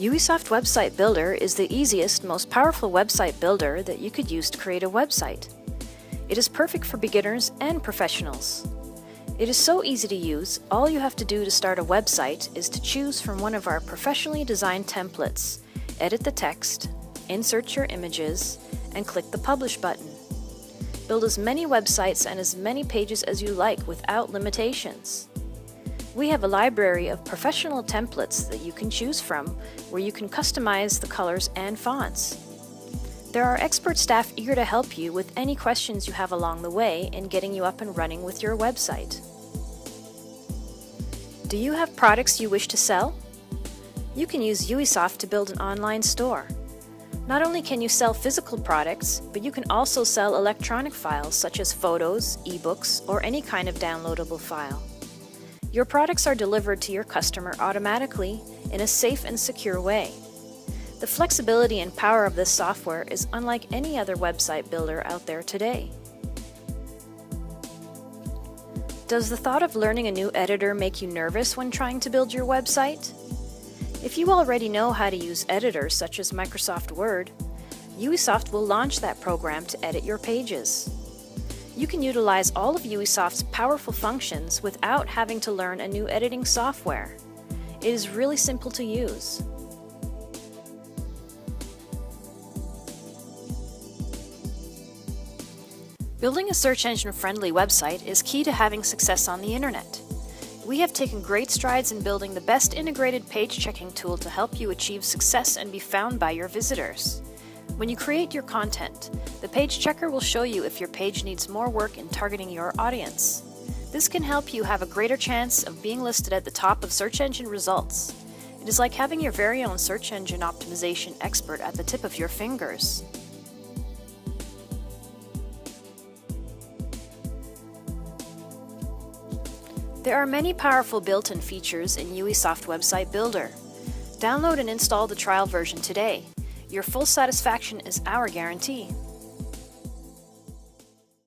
Ewisoft Website Builder is the easiest, most powerful website builder that you could use to create a website. It is perfect for beginners and professionals. It is so easy to use, all you have to do to start a website is to choose from one of our professionally designed templates, edit the text, insert your images, and click the Publish button. Build as many websites and as many pages as you like without limitations. We have a library of professional templates that you can choose from, where you can customize the colors and fonts. There are expert staff eager to help you with any questions you have along the way in getting you up and running with your website. Do you have products you wish to sell? You can use Ewisoft to build an online store. Not only can you sell physical products, but you can also sell electronic files such as photos, ebooks, or any kind of downloadable file. Your products are delivered to your customer automatically in a safe and secure way. The flexibility and power of this software is unlike any other website builder out there today. Does the thought of learning a new editor make you nervous when trying to build your website? If you already know how to use editors such as Microsoft Word, Ewisoft will launch that program to edit your pages. You can utilize all of Ewisoft's powerful functions without having to learn a new editing software. It is really simple to use. Building a search engine-friendly website is key to having success on the internet. We have taken great strides in building the best integrated page-checking tool to help you achieve success and be found by your visitors. When you create your content, the page checker will show you if your page needs more work in targeting your audience. This can help you have a greater chance of being listed at the top of search engine results. It is like having your very own search engine optimization expert at the tip of your fingers. There are many powerful built-in features in Ewisoft Website Builder. Download and install the trial version today. Your full satisfaction is our guarantee.